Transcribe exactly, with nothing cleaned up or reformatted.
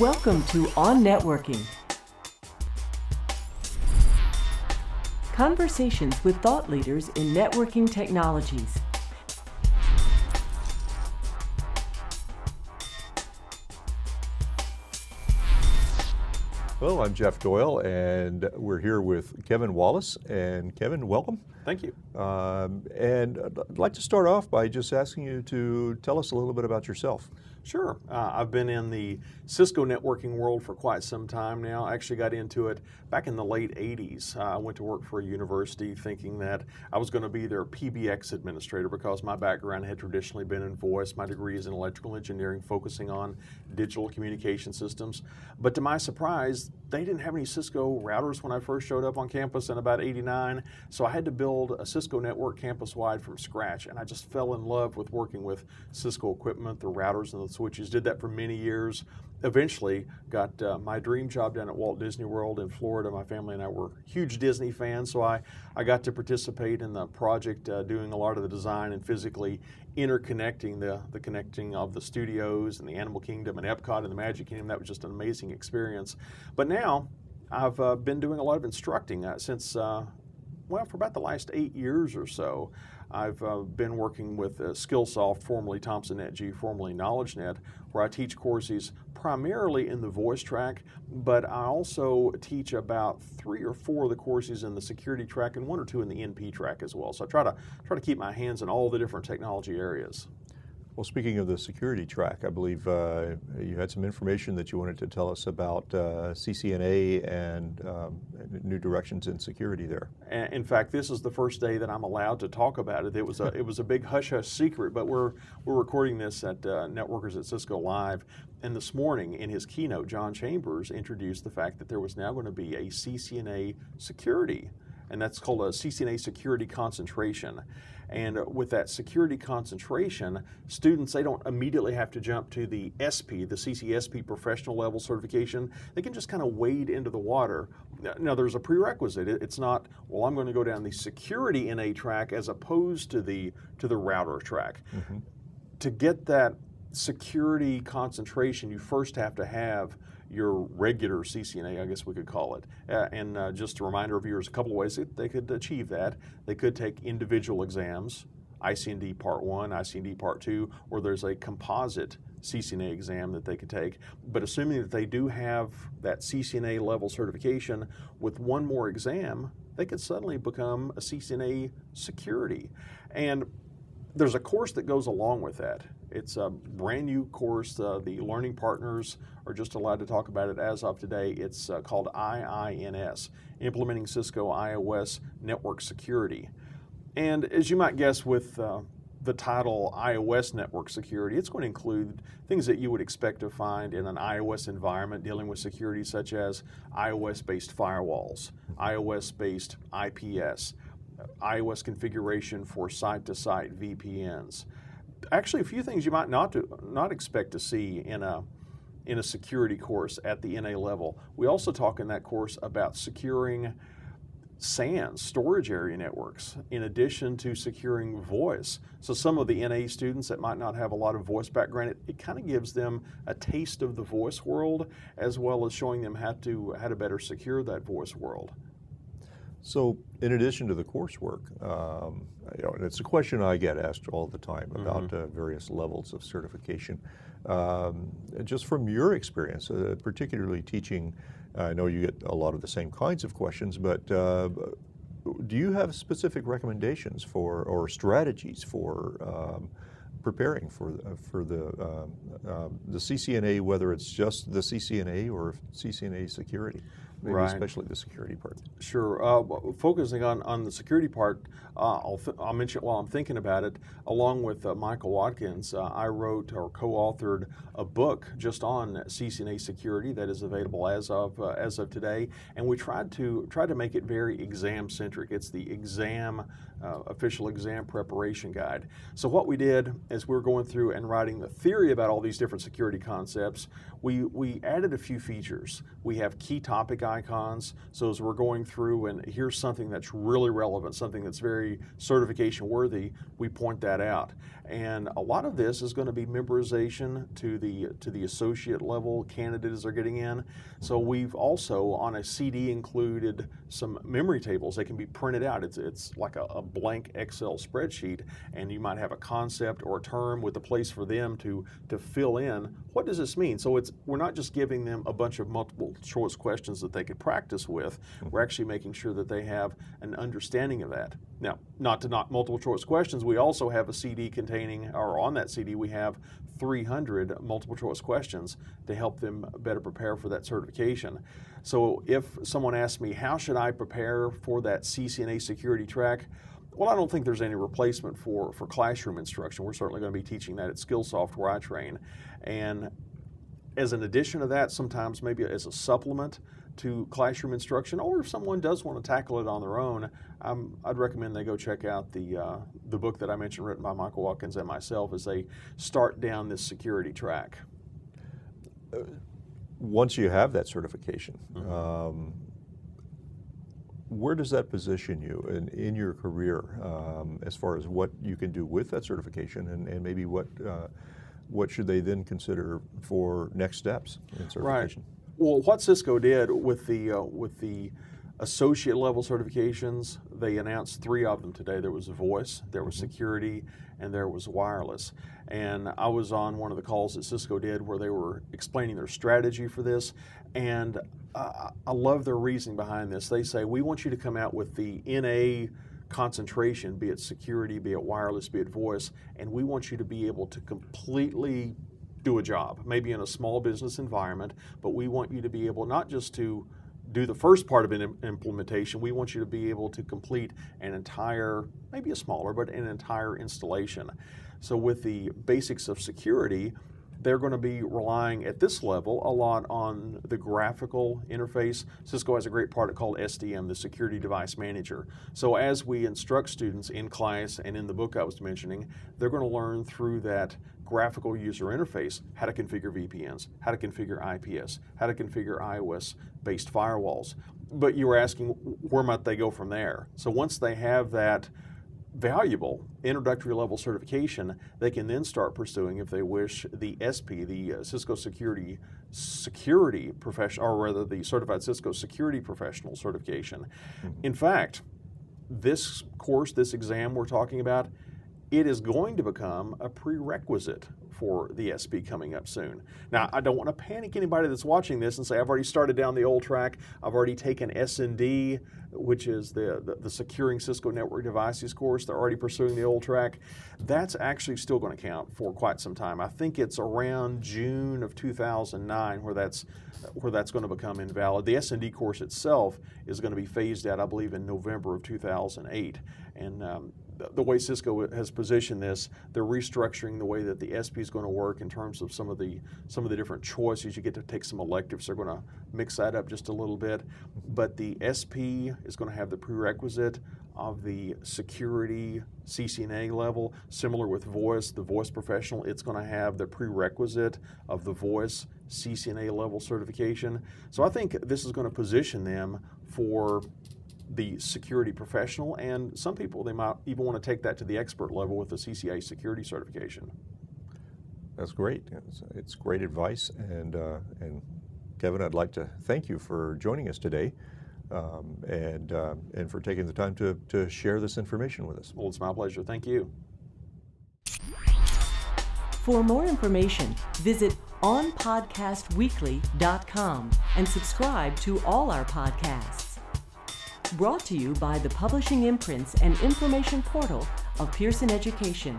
Welcome to On Networking. Conversations with thought leaders in networking technologies. Hello, I'm Jeff Doyle, and we're here with Kevin Wallace. And Kevin, welcome. Thank you. Um, and I'd like to start off by just asking you to tell us a little bit about yourself. Sure. Uh, I've been in the Cisco networking world for quite some time now. I actually got into it back in the late eighties. Uh, I went to work for a university thinking that I was going to be their P B X administrator because my background had traditionally been in voice. My degree is in electrical engineering, focusing on digital communication systems. But to my surprise, they didn't have any Cisco routers when I first showed up on campus in about eighty-nine. So I had to build a Cisco network campus-wide from scratch, and I just fell in love with working with Cisco equipment, the routers and the switches. Did that for many years. Eventually got uh, my dream job down at Walt Disney World in Florida. My family and I were huge Disney fans, so I, I got to participate in the project, uh, doing a lot of the design and physically interconnecting the, the connecting of the studios and the Animal Kingdom and Epcot and the Magic Kingdom. That was just an amazing experience. But now I've uh, been doing a lot of instructing uh, since, uh, well, for about the last eight years or so. I've uh, been working with uh, Skillsoft, formerly Thompson NetG, formerly KnowledgeNet, where I teach courses primarily in the voice track, but I also teach about three or four of the courses in the security track and one or two in the N P track as well. So I try to, try to keep my hands in all the different technology areas. Well, speaking of the security track, I believe uh, you had some information that you wanted to tell us about uh, C C N A and um, new directions in security there. In fact, this is the first day that I'm allowed to talk about it. It was a, it was a big hush-hush secret, but we're, we're recording this at uh, Networkers at Cisco Live. And this morning in his keynote, John Chambers introduced the fact that there was now going to be a C C N A security, and that's called a C C N A Security Concentration. And with that security concentration, students, they don't immediately have to jump to the S P, the C C S P professional level certification. They can just kind of wade into the water. Now there's a prerequisite. It's not, well, I'm going to go down the security N A track as opposed to the, to the router track. Mm-hmm. To get that security concentration, you first have to have your regular C C N A, I guess we could call it. Uh, and uh, just a reminder of viewers, a couple of ways that they could achieve that. They could take individual exams, I C N D Part one, I C N D Part two, or there's a composite C C N A exam that they could take. But assuming that they do have that C C N A level certification, with one more exam, they could suddenly become a C C N A security. And there's a course that goes along with that. It's a brand new course. Uh, the learning partners are just allowed to talk about it as of today. It's uh, called I I N S, Implementing Cisco iOS Network Security. And as you might guess with uh, the title iOS Network Security, it's going to include things that you would expect to find in an iOS environment dealing with security, such as iOS-based firewalls, iOS-based I P S, iOS configuration for site-to-site V P Ns. Actually, a few things you might not do, not expect to see in a in a security course at the N A level. We also talk in that course about securing SANs, storage area networks, in addition to securing voice. So some of the N A students that might not have a lot of voice background, it, it kind of gives them a taste of the voice world, as well as showing them how to how to better secure that voice world. So, in addition to the coursework, um, you know, and it's a question I get asked all the time about mm-hmm. uh, various levels of certification. Um, just from your experience, uh, particularly teaching, uh, I know you get a lot of the same kinds of questions, but uh, do you have specific recommendations for or strategies for um, preparing for uh, for the um, uh, the C C N A, whether it's just the C C N A or C C N A security, maybe right. especially the security part? Sure. Uh, focusing on, on the security part, uh, I'll, I'll mention it while I'm thinking about it. Along with uh, Michael Watkins, uh, I wrote or co-authored a book just on C C N A security that is available as of uh, as of today, and we tried to try to make it very exam centric. It's the exam uh, official exam preparation guide. So what we did, as we were going through and writing the theory about all these different security concepts, we, we added a few features. We have key topic icons. So as we're going through and here's something that's really relevant, something that's very certification worthy, we point that out. And a lot of this is going to be memorization to the to the associate level candidates are getting in. So we've also on a C D included some memory tables that can be printed out. It's it's like a, a blank Excel spreadsheet, and you might have a concept or a term with a place for them to to fill in. What does this mean? So it's we're not just giving them a bunch of multiple choice questions that they could practice with. We're actually making sure that they have an understanding of that. Now, not to knock multiple choice questions, we also have a C D containing, or on that C D we have three hundred multiple choice questions to help them better prepare for that certification. So if someone asks me, how should I prepare for that C C N A security track? Well, I don't think there's any replacement for, for classroom instruction. We're certainly going to be teaching that at Skillsoft where I train. And as an addition to that, sometimes maybe as a supplement to classroom instruction, or if someone does want to tackle it on their own, I'm, I'd recommend they go check out the, uh, the book that I mentioned written by Michael Watkins and myself as they start down this security track. Uh, once you have that certification, mm-hmm. um, where does that position you in, in your career um, as far as what you can do with that certification and, and maybe what, uh, what should they then consider for next steps in certification? Right. Well, what Cisco did with the uh, with the associate level certifications, they announced three of them today. There was voice, there was security, and there was wireless. And I was on one of the calls that Cisco did where they were explaining their strategy for this. And uh, I love their reasoning behind this. They say, we want you to come out with the N A concentration, be it security, be it wireless, be it voice, and we want you to be able to completely do a job, maybe in a small business environment, but we want you to be able not just to do the first part of an implementation, we want you to be able to complete an entire, maybe a smaller, but an entire installation. So with the basics of security, they're going to be relying at this level a lot on the graphical interface. Cisco has a great product called S D M, the Security Device Manager. So as we instruct students in class and in the book I was mentioning, they're going to learn through that graphical user interface how to configure V P Ns, how to configure I P S, how to configure iOS-based firewalls. But you were asking where might they go from there? So once they have that valuable introductory level certification, they can then start pursuing, if they wish, the S P, the Cisco Security Security Professional, or rather the Certified Cisco Security Professional certification. Mm-hmm. In fact, this course, this exam we're talking about, it is going to become a prerequisite for the S P coming up soon. Now, I don't want to panic anybody that's watching this and say, I've already started down the old track, I've already taken S N D, which is the, the, the Securing Cisco Network Devices course, they're already pursuing the old track. That's actually still going to count for quite some time. I think it's around June of two thousand nine where that's, where that's going to become invalid. The S N D course itself is going to be phased out, I believe, in November of two thousand eight. And um, the way Cisco has positioned this, they're restructuring the way that the S P is going to work in terms of some of the some of the different choices. You get to take some electives. They're going to mix that up just a little bit. But the S P is going to have the prerequisite of the security C C N A level, similar with voice, the voice professional. It's going to have the prerequisite of the voice C C N A level certification. So I think this is going to position them for the security professional, and some people, they might even want to take that to the expert level with the C C A security certification. That's great. It's, it's great advice, and, uh, and Kevin, I'd like to thank you for joining us today um, and, uh, and for taking the time to, to share this information with us. Well, it's my pleasure. Thank you. For more information, visit on podcast weekly dot com and subscribe to all our podcasts. Brought to you by the Publishing Imprints and Information Portal of Pearson Education.